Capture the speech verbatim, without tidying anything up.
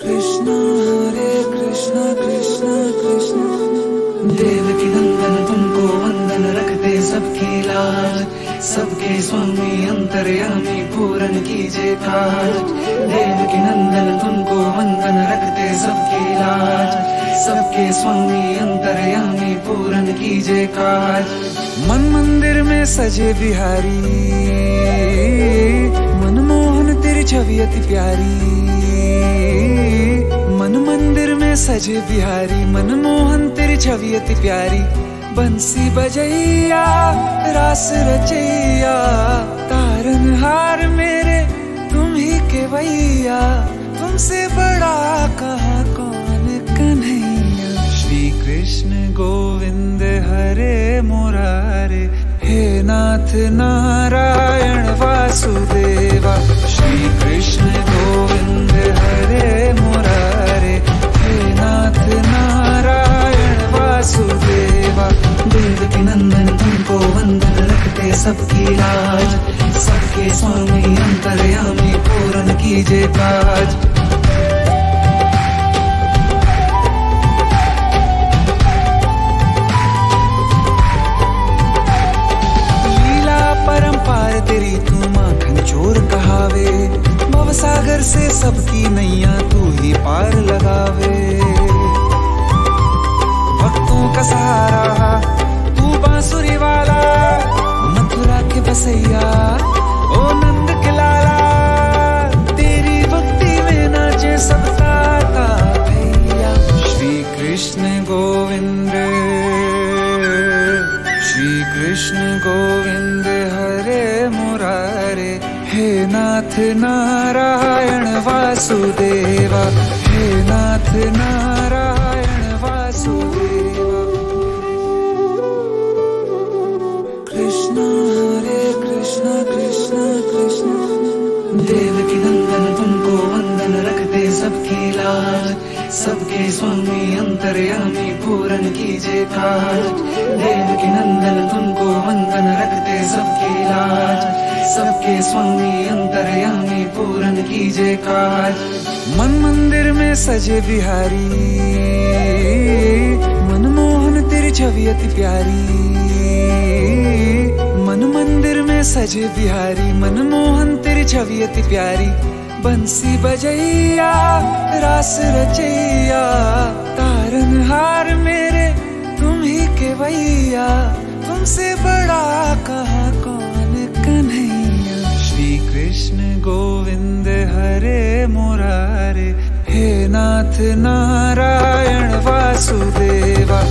कृष्ण हरे कृष्ण कृष्ण कृष्ण देवकी नंदन तुमको वंदन रखते सबकी लाज, सबके स्वामी अंतर्यामी पूरन कीजे काज। देवकी नंदन तुमको वंदन रखते सबकी लाज, सबके स्वामी अंतर्यामी पूरन कीजे काज। मन मंदिर में सजे बिहारी, मनमोहन तेरी छवि अति प्यारी। मन मंदिर में सजे बिहारी, मनमोहन तेरी छवि अति प्यारी। बंसी बजैया रास रचैया, तारन हार मेरे तुम ही के भैया। तुमसे बड़ा कहा कौन कन्हैया। श्री कृष्ण गोविंद हरे मुरारे, हे नाथ नारायण वासुदेवा। श्री कृष्ण गोविंद हरे मुरारे, हे नाथ नारायण वासुदेवा। देवकी नंदन तुमको वंदन रखते सबकी लाज, सबके स्वामी अंतर्यामी पूरन कीजे काज। तेरी तू माखन चोर कहावे, भवसागर से सबकी नैया तू ही पार लगावे। भक्तों का सहारा तू बांसुरी वाला, मथुरा के बसैया ओ नंद के लाला। तेरी भक्ति में नाचे सबका भैया। श्री कृष्ण गोविंद, श्री कृष्ण गोविंद हरे मुरारे, हे नाथ नारायण वासुदेवा, हे नाथ नारायण वासुदेवा। कृष्ण हरे कृष्ण कृष्ण कृष्ण देवकी नंदन तुमको वंदन रखते सबकी लाज, सबके स्वामी अंतर्यामी पूरन कीजे काज। देवकी नंदन तुमको वंदन रखते सबकी लाज, सबके स्वामी अंतर्यामी पूरन कीजे काज। मन मंदिर में सजे बिहारी, मनमोहन तेरी छवि अति प्यारी। मन मंदिर में सजे बिहारी, मनमोहन तेरी छवि अति प्यारी। बंसी बजैया रास रचैया, तारन हार मेरे तुम ही के भैया। तुमसे बड़ा कहा कौन कन्हैया। श्री कृष्ण गोविंद हरे मुरारे, हे नाथ नारायण वासुदेवा।